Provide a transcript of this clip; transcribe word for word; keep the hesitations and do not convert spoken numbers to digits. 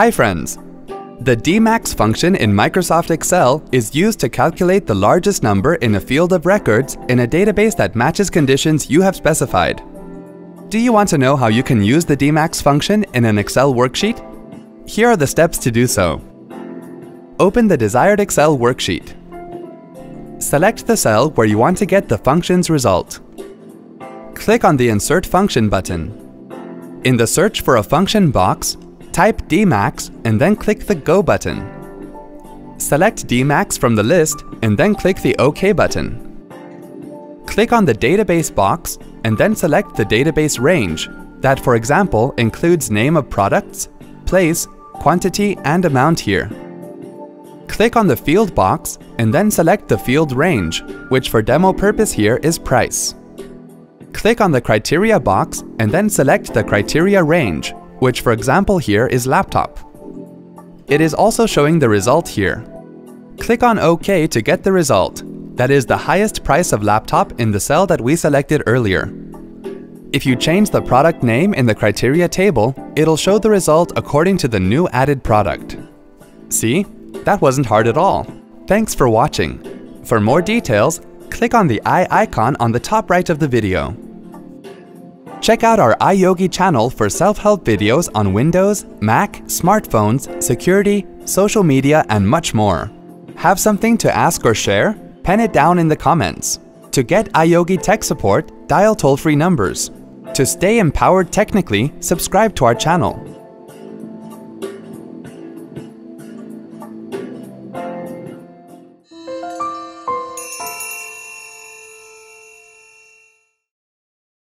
Hi friends! The D MAX function in Microsoft Excel is used to calculate the largest number in a field of records in a database that matches conditions you have specified. Do you want to know how you can use the D MAX function in an Excel worksheet? Here are the steps to do so. Open the desired Excel worksheet. Select the cell where you want to get the function's result. Click on the Insert Function button. In the Search for a Function box, type D MAX and then click the Go button. Select D MAX from the list and then click the OK button. Click on the Database box and then select the database range that, for example, includes name of products, place, quantity, and amount here. Click on the Field box and then select the field range, which for demo purpose here is price. Click on the Criteria box and then select the criteria range, which for example here is laptop. It is also showing the result here. Click on OK to get the result, that is the highest price of laptop in the cell that we selected earlier. If you change the product name in the criteria table, it'll show the result according to the new added product. See? That wasn't hard at all. Thanks for watching. For more details, click on the eye icon on the top right of the video. Check out our iYogi channel for self-help videos on Windows, Mac, smartphones, security, social media, and much more. Have something to ask or share? Pen it down in the comments. To get iYogi tech support, dial toll-free numbers. To stay empowered technically, subscribe to our channel.